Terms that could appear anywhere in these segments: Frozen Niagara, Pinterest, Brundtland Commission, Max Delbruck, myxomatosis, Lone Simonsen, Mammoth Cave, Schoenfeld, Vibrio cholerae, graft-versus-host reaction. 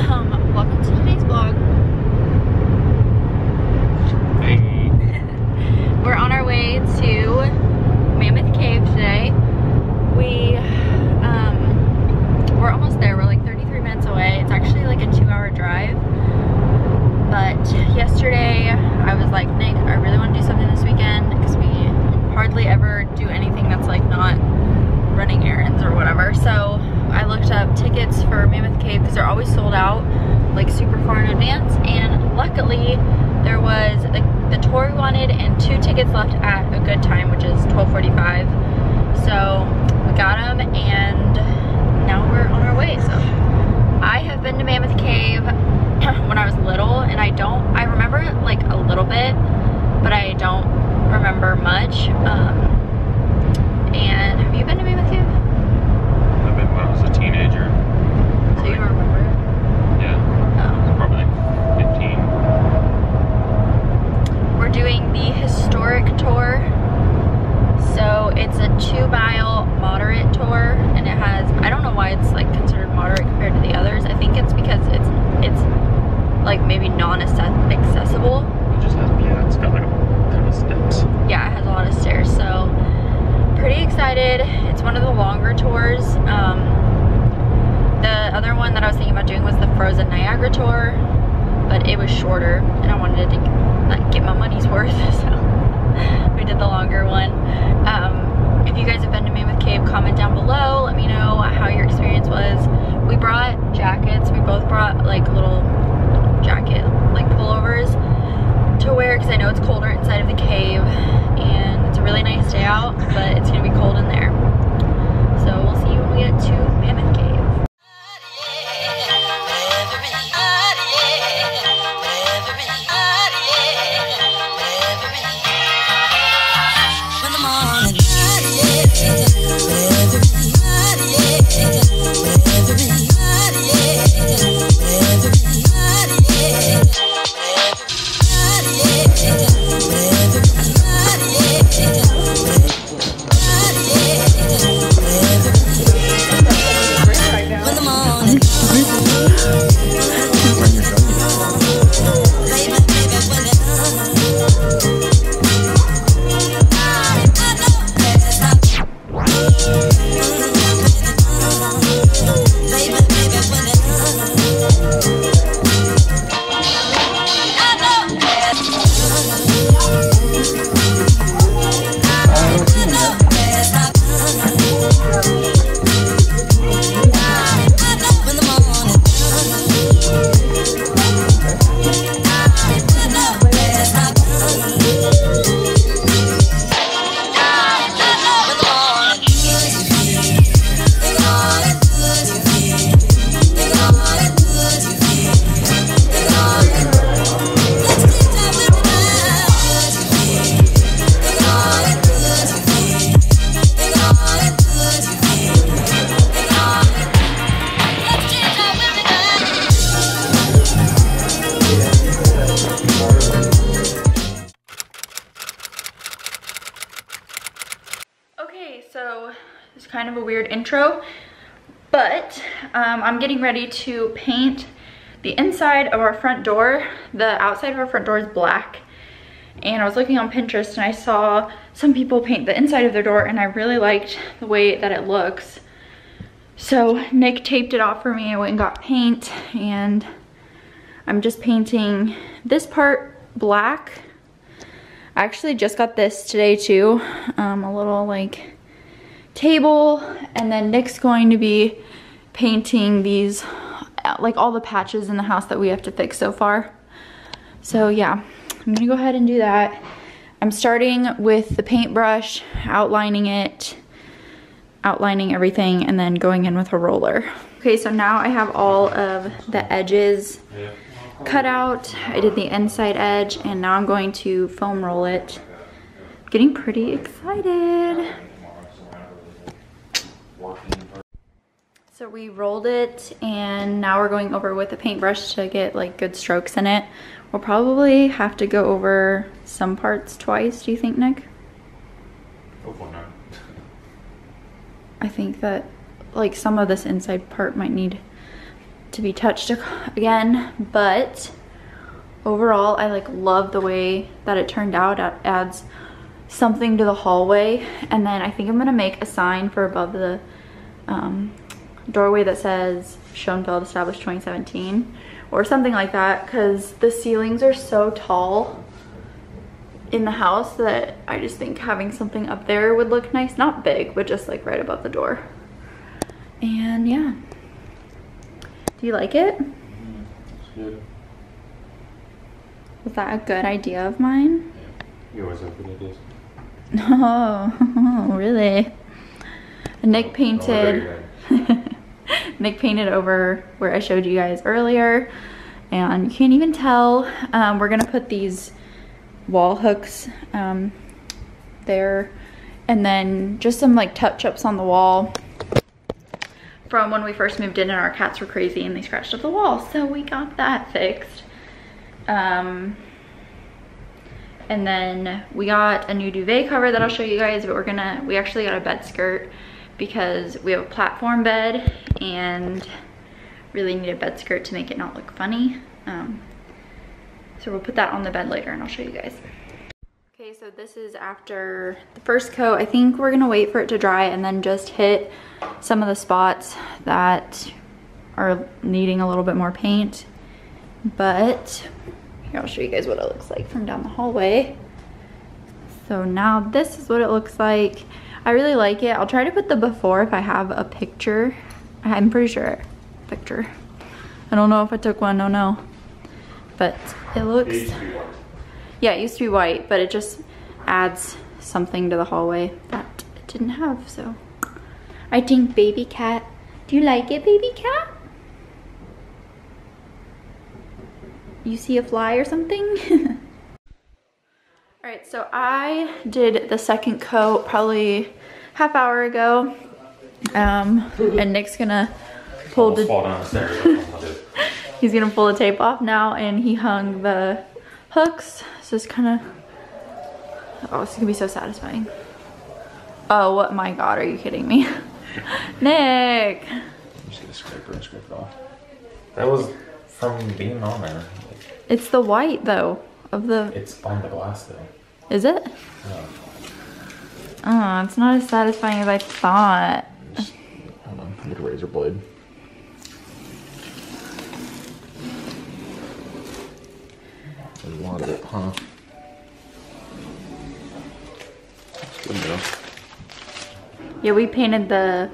Welcome to today's vlog. Hey. We're on our way to Mammoth Cave today. We're almost there. We're like 33 minutes away. It's actually like a 2-hour drive. But yesterday I was like, Nick, I really want to do something this weekend because we hardly ever do anything that's like not running errands or whatever. So I looked up tickets for Mammoth Cave because they're always sold out like super far in advance, and luckily there was the tour we wanted and 2 tickets left at a good time, which is 12:45. So we got them and now we're on our way. So I have been to Mammoth Cave when I was little, and I remember like a little bit, but I don't remember much. And have you been to Mammoth Cave? I've been when I was a teenager. So you remember it? Yeah. I was probably like 15. We're doing the historic tour. So it's a 2-mile moderate tour, and it has, I don't know why it's like considered moderate compared to the others. I think it's because it's like maybe non-accessible. It just has, yeah, it's got like a ton of steps. Yeah, it has a lot of stairs, so pretty excited. It's one of the longer tours. The other one that I was thinking about doing was the Frozen Niagara tour, but it was shorter and I wanted to like get my money's worth, so we did the longer one. If you guys have been to Mammoth Cave, comment down below, let me know how your experience was. We brought jackets. We both brought like little jacket like pullovers to wear because I know it's colder inside of the cave, and it's a really nice day out, but it's gonna be cold in there. So we'll see you when we get to Mammoth Cave. So it's kind of a weird intro, but I'm getting ready to paint the inside of our front door. The outside of our front door is black, and I was looking on Pinterest and I saw some people paint the inside of their door, and I really liked the way that it looks. So Nick taped it off for me. I went and got paint, and I'm just painting this part black. I actually just got this today too, a little like table, and then Nick's going to be painting these, like all the patches in the house that we have to fix so far. So yeah, I'm gonna go ahead and do that. I'm starting with the paintbrush, outlining it, outlining everything, and then going in with a roller. Okay, so now I have all of the edges cut out. I did the inside edge, and now I'm going to foam roll it. I'm getting pretty excited. So we rolled it, and now we're going over with a paintbrush to get like good strokes in it. We'll probably have to go over some parts twice, do you think, Nick? Hopefully not. I think that like some of this inside part might need to be touched again, but overall I like love the way that it turned out. It adds something to the hallway. And then I think I'm gonna make a sign for above the doorway that says Schoenfeld established 2017 or something like that, because the ceilings are so tall in the house that I just think having something up there would look nice. Not big, but just like right above the door. And yeah. Do you like it? Mm, it's good. Was that a good idea of mine? Yeah. You always have good ideas. Oh, really? Nick painted Nick painted over where I showed you guys earlier, and you can't even tell. We're gonna put these wall hooks there, and then just some like touch-ups on the wall from when we first moved in and our cats were crazy and they scratched up the wall, so we got that fixed. And then we got a new duvet cover that I'll show you guys, but we actually got a bed skirt because we have a platform bed and really need a bed skirt to make it not look funny. So we'll put that on the bed later and I'll show you guys. Okay, so this is after the first coat. I think we're gonna wait for it to dry and then just hit some of the spots that are needing a little bit more paint. But here, I'll show you guys what it looks like from down the hallway. So now this is what it looks like. I really like it. I'll try to put the before if I have a picture. I'm pretty sure picture. I don't know if I took one, don't know. But it looks, it used to be white. Yeah, it used to be white, but it just adds something to the hallway that it didn't have, so. I think baby cat, do you like it, baby cat? You see a fly or something? All right, so I did the second coat probably half hour ago. And Nick's gonna pull the he's gonna pull the tape off now, and he hung the hooks. So it's kind of, oh, it's gonna be so satisfying. Oh, what, my God, are you kidding me? Nick! I'm just gonna scrape and scrape it off. That was from being on there. It's the white though, of the. It's on the glass though. Is it? No. Oh, it's not as satisfying as I thought. Just, hold on, I need a razor blade. A lot of it, huh? That's good enough. Yeah, we painted the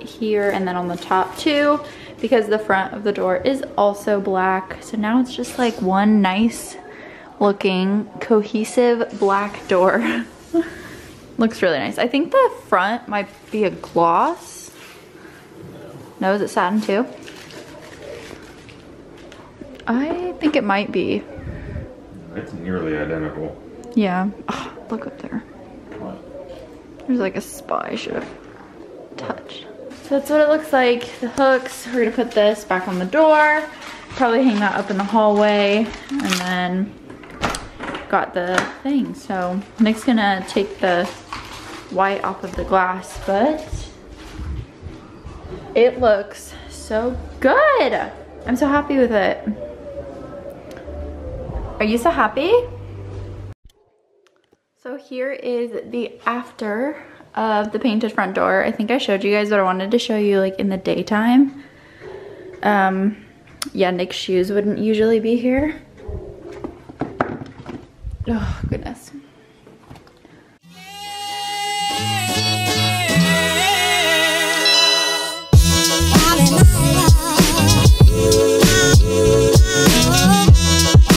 here and then on the top too, because the front of the door is also black. So now it's just like one nice looking cohesive black door. Looks really nice. I think the front might be a gloss. No, is it satin too? I think it might be. It's nearly identical. Yeah. Oh, look up there. There's like a spot I should have touched. So that's what it looks like. The hooks, we're gonna put this back on the door, probably hang that up in the hallway, and then got the thing. So Nick's gonna take the white off of the glass, but it looks so good. I'm so happy with it. Are you so happy? So here is the after of the painted front door. I think I showed you guys, but I wanted to show you like in the daytime. Yeah, Nick's shoes wouldn't usually be here. Oh, goodness.